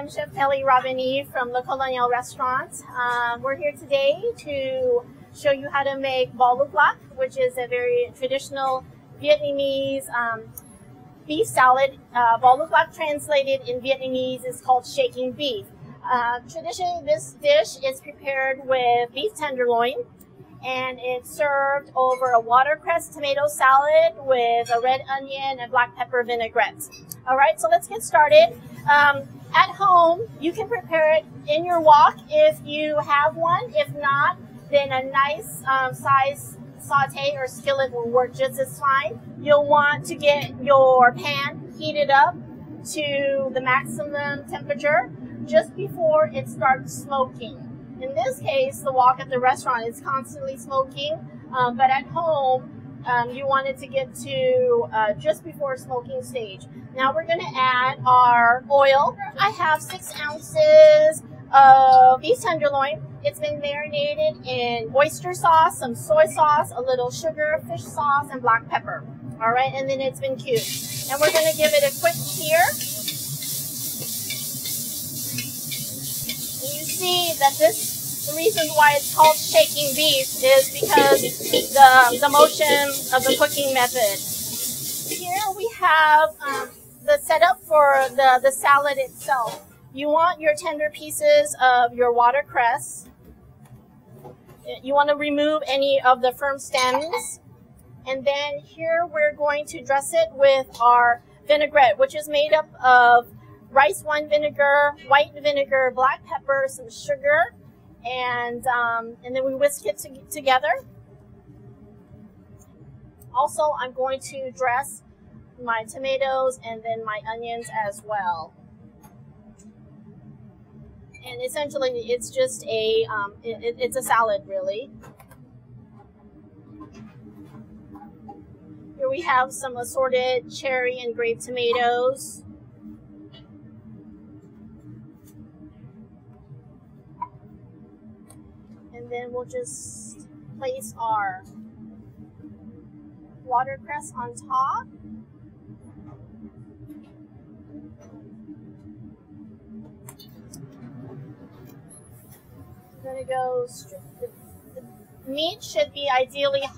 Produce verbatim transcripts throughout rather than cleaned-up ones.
am Chef Kellie Nguyen-Rabanit from Le Colonial Restaurant. Um, we're here today to show you how to make bò lúc lắc, which is a very traditional Vietnamese um, beef salad. Uh, bò lúc lắc translated in Vietnamese is called shaking beef. Uh, traditionally, this dish is prepared with beef tenderloin, and it's served over a watercress tomato salad with a red onion and black pepper vinaigrette. All right, so let's get started. Um, at home, you can prepare it in your wok if you have one. If not, then a nice um, size saute or skillet will work just as fine. You'll want to get your pan heated up to the maximum temperature just before it starts smoking. In this case, the wok at the restaurant is constantly smoking, um, but at home, um, you want it to get to uh, just before smoking stage. Now we're going to add our oil. I have six ounces of beef tenderloin. It's been marinated in oyster sauce, some soy sauce, a little sugar, fish sauce, and black pepper. All right, and then it's been cubed. And we're going to give it a quick sear. You see that this, the reason why it's called shaking beef is because the, the motion of the cooking method. Here we have um, the setup for the, the salad itself. You want your tender pieces of your watercress. You want to remove any of the firm stems. And then here we're going to dress it with our vinaigrette, which is made up of rice wine vinegar, white vinegar, black pepper, some sugar, and um, and then we whisk it to together. Also, I'm going to dress my tomatoes and then my onions as well. And essentially, it's just a um, it, it's a salad, really. Here we have some assorted cherry and grape tomatoes. And then we'll just place our watercress on top. I'm gonna go straight. The, the meat should be ideally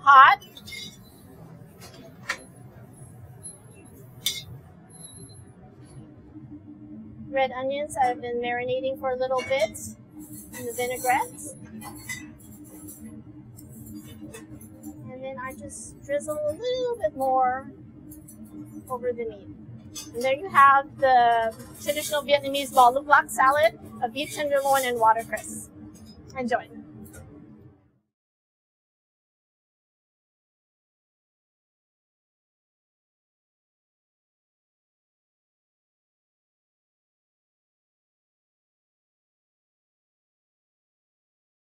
hot. Red onions I've been marinating for a little bit. The vinaigrette, and then I just drizzle a little bit more over the meat. And there you have the traditional Vietnamese bò lúc lắc salad of beef tenderloin and watercress. Enjoy.